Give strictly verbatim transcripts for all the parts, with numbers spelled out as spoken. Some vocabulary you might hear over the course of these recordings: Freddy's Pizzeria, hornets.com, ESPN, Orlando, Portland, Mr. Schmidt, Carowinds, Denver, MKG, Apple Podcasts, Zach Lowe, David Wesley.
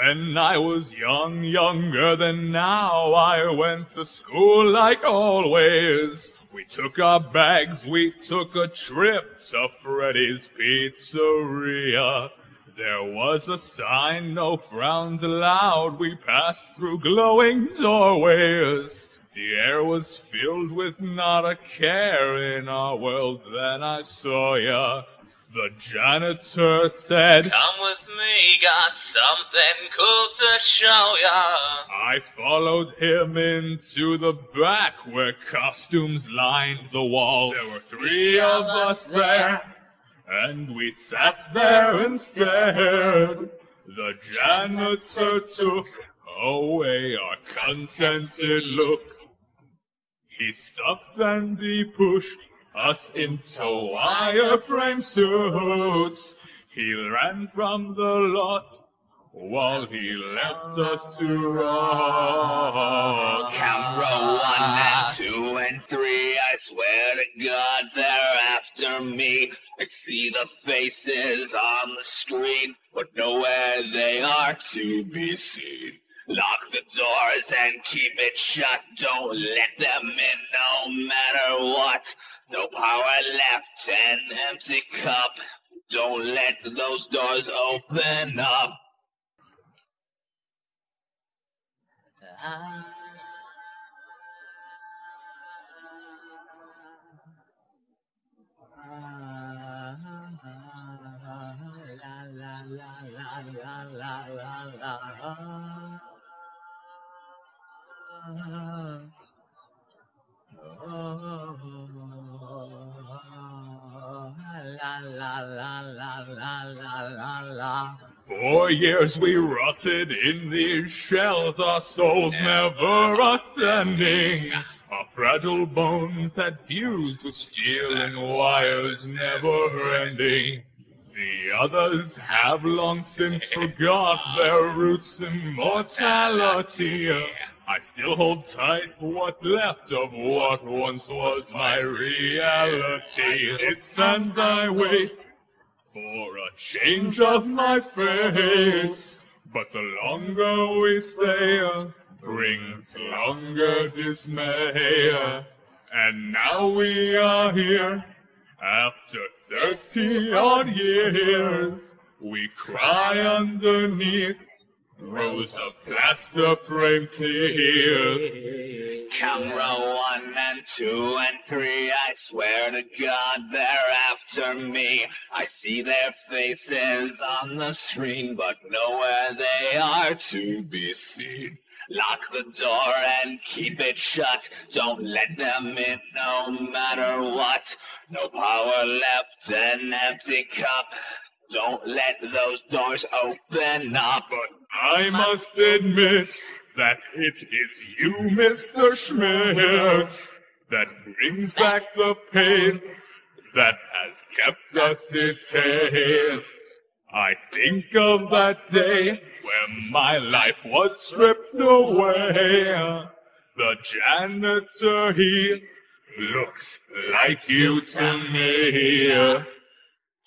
When I was young, younger than now, I went to school like always. We took our bags, we took a trip to Freddy's Pizzeria. There was a sign, no frowns allowed, we passed through glowing doorways. The air was filled with not a care in our world, then I saw ya. The janitor said, "Come with me, got something cool to show ya." I followed him into the back where costumes lined the walls. There were three of us there, and we sat there and stared. The janitor took away our contented look. He stuffed and he pushed us into wireframe suits. He ran from the lot while he left us to rot. Camera one and two and three, I swear to God they're after me. I see the faces on the screen, but nowhere they are to be seen. Lock the doors and keep it shut, don't let them in no matter what. No power left, an empty cup, don't let those doors open up. Uh-huh. For years we rotted in these shells, our souls never ascending. Our fragile bones had fused with steel and wires never ending. The others have long since forgot their roots in mortality. I still hold tight what's left of what once was my reality. It's and I wait for a change of my fate. But the longer we stay brings longer dismay. And now we are here. After thirty odd years, we cry underneath rows of plaster frame tears. Camera one and two and three, I swear to God they're after me. I see their faces on the screen, but nowhere they are to be seen. Lock the door and keep it shut, don't let them in no matter what. No power left, an empty cup, don't let those doors open up. But I must admit that it is you, Mister Schmidt, that brings back the pain that has kept us detained. I think of that day when my life was stripped away. The janitor, he looks like you to me.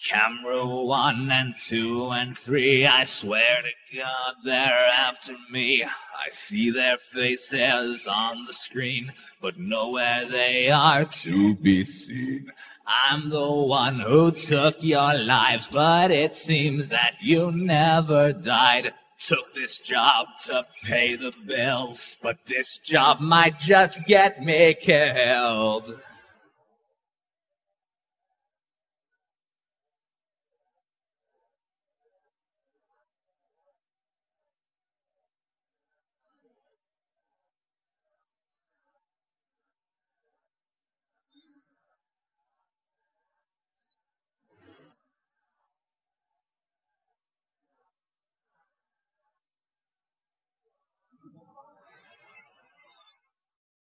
Camera one and two and three, I swear to God they're after me. I see their faces on the screen, but nowhere they are to be seen. I'm the one who took your lives, but it seems that you never died. Took this job to pay the bills, but this job might just get me killed.